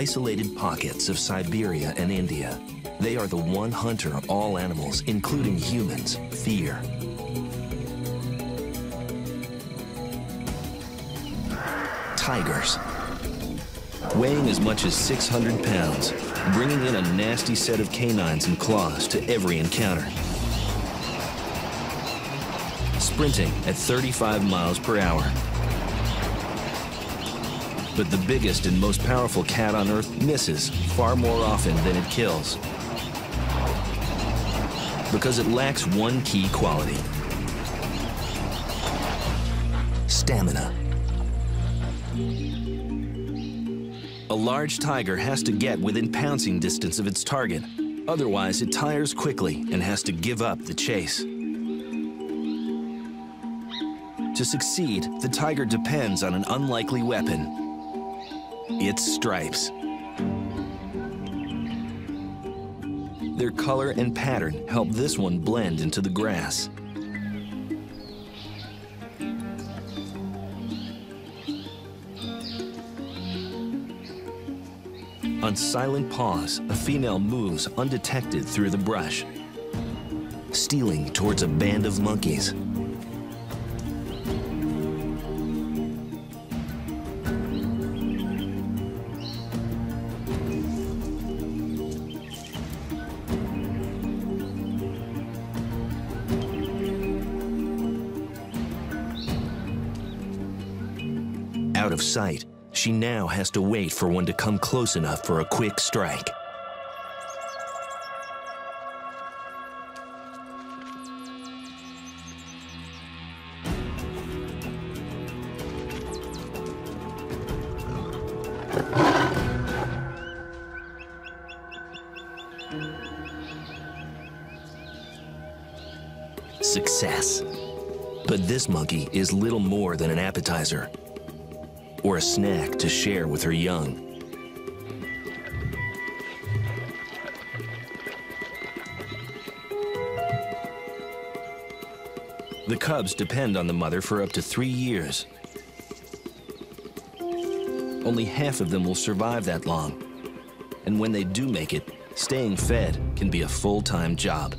isolated pockets of Siberia and India. They are the one hunter all animals, including humans, fear. Tigers. Weighing as much as 600 pounds, bringing in a nasty set of canines and claws to every encounter. Sprinting at 35 miles per hour. But the biggest and most powerful cat on earth misses far more often than it kills, because it lacks one key quality: stamina. A large tiger has to get within pouncing distance of its target, otherwise it tires quickly and has to give up the chase. To succeed, the tiger depends on an unlikely weapon: its stripes. Their color and pattern help this one blend into the grass. On silent paws, a female moves undetected through the brush, stealing towards a band of monkeys. Out of sight, she now has to wait for one to come close enough for a quick strike. Success. But this monkey is little more than an appetizer, or a snack to share with her young. The cubs depend on the mother for up to 3 years. Only half of them will survive that long, and when they do make it, staying fed can be a full-time job.